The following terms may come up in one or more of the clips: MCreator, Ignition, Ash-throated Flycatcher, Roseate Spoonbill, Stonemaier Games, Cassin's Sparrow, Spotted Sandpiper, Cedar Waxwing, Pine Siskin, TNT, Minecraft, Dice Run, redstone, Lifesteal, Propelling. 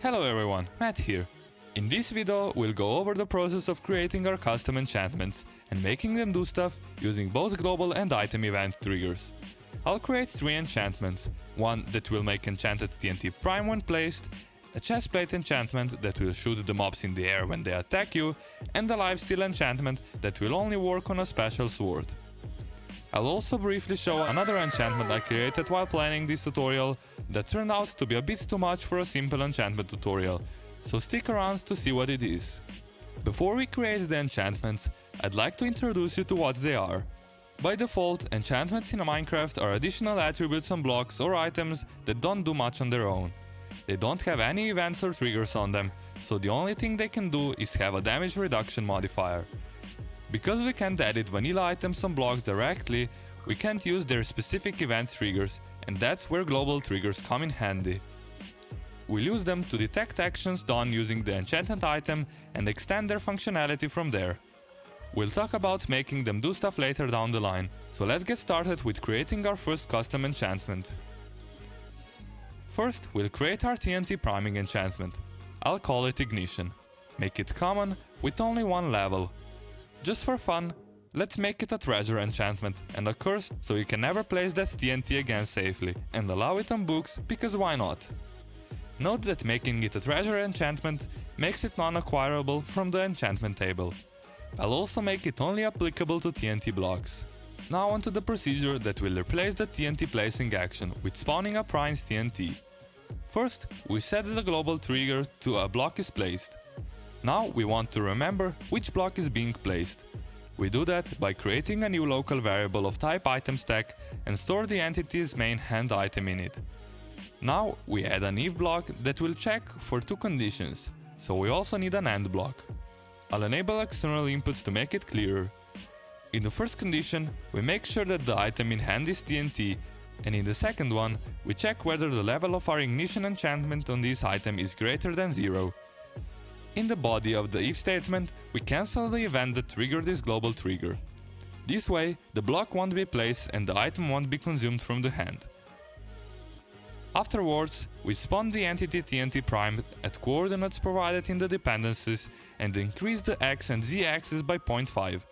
Hello everyone, Matt here. In this video we'll go over the process of creating our custom enchantments and making them do stuff using both global and item event triggers. I'll create 3 enchantments, one that will make enchanted TNT prime when placed, a chestplate enchantment that will shoot the mobs in the air when they attack you, and a lifesteal enchantment that will only work on a special sword. I'll also briefly show another enchantment I created while planning this tutorial that turned out to be a bit too much for a simple enchantment tutorial, so stick around to see what it is. Before we create the enchantments, I'd like to introduce you to what they are. By default, enchantments in Minecraft are additional attributes on blocks or items that don't do much on their own. They don't have any events or triggers on them, so the only thing they can do is have a damage reduction modifier. Because we can't edit vanilla items on blocks directly, we can't use their specific event triggers, and that's where global triggers come in handy. We'll use them to detect actions done using the enchanted item and extend their functionality from there. We'll talk about making them do stuff later down the line, so let's get started with creating our first custom enchantment. First, we'll create our TNT priming enchantment. I'll call it Ignition. Make it common, with only one level. Just for fun, let's make it a treasure enchantment and a curse so you can never place that TNT again safely, and allow it on books because why not? Note that making it a treasure enchantment makes it non-acquirable from the enchantment table. I'll also make it only applicable to TNT blocks. Now onto the procedure that will replace the TNT placing action with spawning a primed TNT. First, we set the global trigger to a block is placed. Now we want to remember which block is being placed. We do that by creating a new local variable of type item stack and store the entity's main hand item in it. Now we add an if block that will check for 2 conditions, so we also need an and block. I'll enable external inputs to make it clearer. In the first condition, we make sure that the item in hand is TNT, and in the second one, we check whether the level of our ignition enchantment on this item is greater than 0. In the body of the if statement, we cancel the event that triggered this global trigger. This way, the block won't be placed and the item won't be consumed from the hand. Afterwards, we spawn the entity TNT primed at coordinates provided in the dependencies and increase the X and Z axes by 0.5.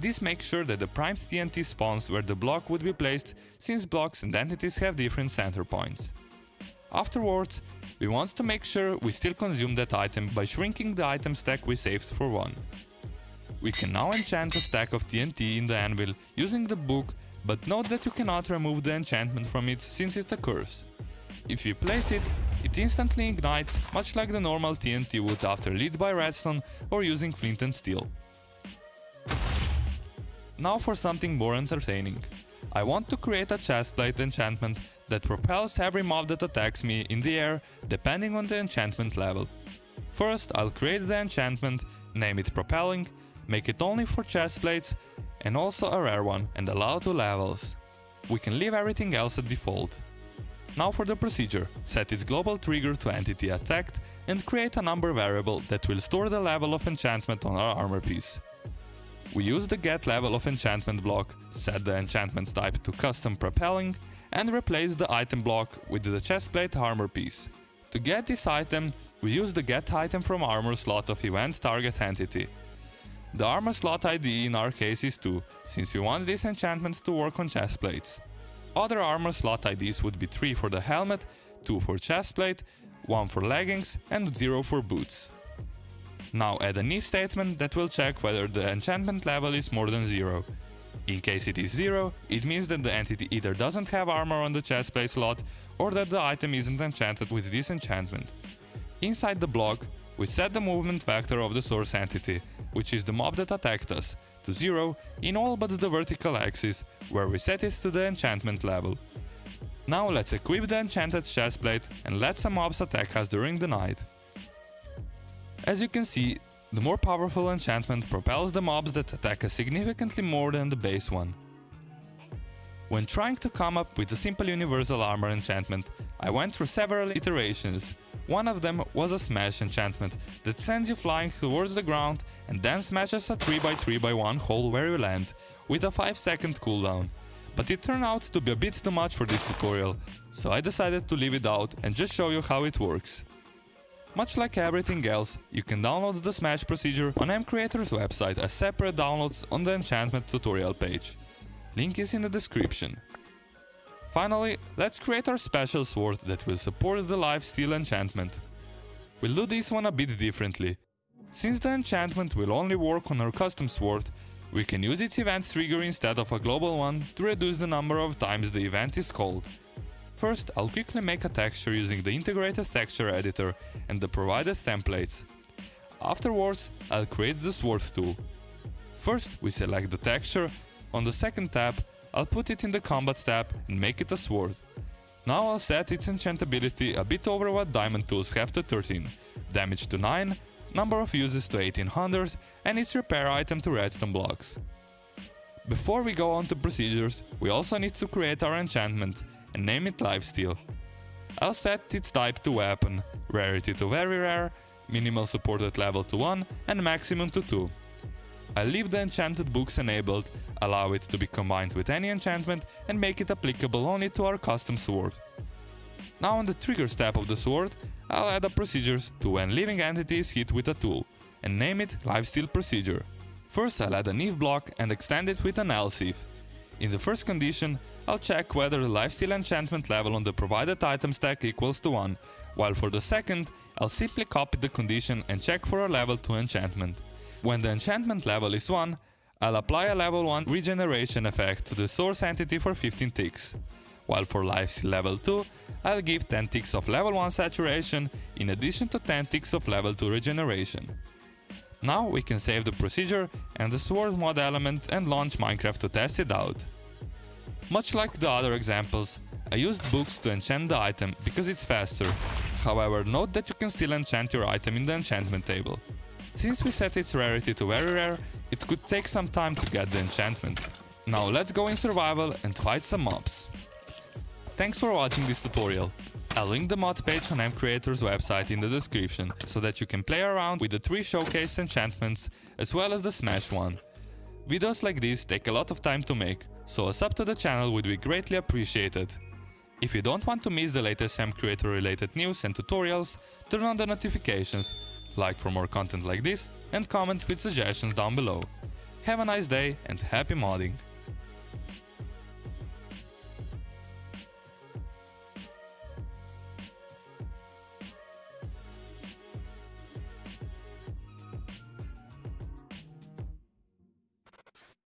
This makes sure that the primed TNT spawns where the block would be placed, since blocks and entities have different center points. Afterwards, we want to make sure we still consume that item by shrinking the item stack we saved for 1. We can now enchant a stack of TNT in the anvil using the book, but note that you cannot remove the enchantment from it since it's a curse. If you place it, it instantly ignites, much like the normal TNT would after lit by redstone or using flint and steel. Now for something more entertaining. I want to create a chestplate enchantment that propels every mob that attacks me in the air, depending on the enchantment level. First, I'll create the enchantment, name it Propelling, make it only for chestplates, and also a rare one, and allow 2 levels. We can leave everything else at default. Now for the procedure, set its global trigger to entity attacked, and create a number variable that will store the level of enchantment on our armor piece. We use the get level of enchantment block, set the enchantment type to custom propelling, and replace the item block with the chestplate armor piece. To get this item, we use the get item from armor slot of event target entity. The armor slot ID in our case is 2, since we want this enchantment to work on chestplates. Other armor slot IDs would be 3 for the helmet, 2 for chestplate, 1 for leggings, and 0 for boots. Now add an if statement that will check whether the enchantment level is more than 0. In case it is 0, it means that the entity either doesn't have armor on the chestplate slot or that the item isn't enchanted with this enchantment. Inside the block, we set the movement vector of the source entity, which is the mob that attacked us, to 0 in all but the vertical axis, where we set it to the enchantment level. Now let's equip the enchanted chestplate and let some mobs attack us during the night. As you can see, the more powerful enchantment propels the mobs that attack us significantly more than the base one. When trying to come up with a simple universal armor enchantment, I went through several iterations. One of them was a smash enchantment that sends you flying towards the ground and then smashes a 3x3x1 hole where you land, with a 5-second cooldown. But it turned out to be a bit too much for this tutorial, so I decided to leave it out and just show you how it works. Much like everything else, you can download the smash procedure on MCreator's website as separate downloads on the enchantment tutorial page. Link is in the description. Finally, let's create our special sword that will support the Lifesteal enchantment. We'll do this one a bit differently. Since the enchantment will only work on our custom sword, we can use its event trigger instead of a global one to reduce the number of times the event is called. First, I'll quickly make a texture using the integrated texture editor and the provided templates. Afterwards, I'll create the sword tool. First, we select the texture. On the second tab, I'll put it in the combat tab and make it a sword. Now I'll set its enchantability a bit over what diamond tools have to 13, damage to 9, number of uses to 1800 and its repair item to redstone blocks. Before we go on to procedures, we also need to create our enchantment and name it Lifesteal. I'll set its type to weapon, rarity to very rare, minimal supported level to 1 and maximum to 2. I'll leave the enchanted books enabled, allow it to be combined with any enchantment and make it applicable only to our custom sword. Now on the triggers tab of the sword, I'll add a procedures to when living entity is hit with a tool and name it Lifesteal procedure. First I'll add an if block and extend it with an else if. In the first condition, I'll check whether the Lifesteal enchantment level on the provided item stack equals to 1, while for the second, I'll simply copy the condition and check for a level 2 enchantment. When the enchantment level is 1, I'll apply a level 1 regeneration effect to the source entity for 15 ticks, while for Lifesteal level 2, I'll give 10 ticks of level 1 saturation in addition to 10 ticks of level 2 regeneration. Now we can save the procedure and the sword mod element and launch Minecraft to test it out. Much like the other examples, I used books to enchant the item because it's faster. However, note that you can still enchant your item in the enchantment table. Since we set its rarity to very rare, it could take some time to get the enchantment. Now let's go in survival and fight some mobs. Thanks for watching this tutorial. I'll link the mod page on MCreator's website in the description, so that you can play around with the 3 showcased enchantments, as well as the smash one. Videos like these take a lot of time to make, so a sub to the channel would be greatly appreciated. If you don't want to miss the latest MCreator related news and tutorials, turn on the notifications, like for more content like this, and comment with suggestions down below. Have a nice day and happy modding!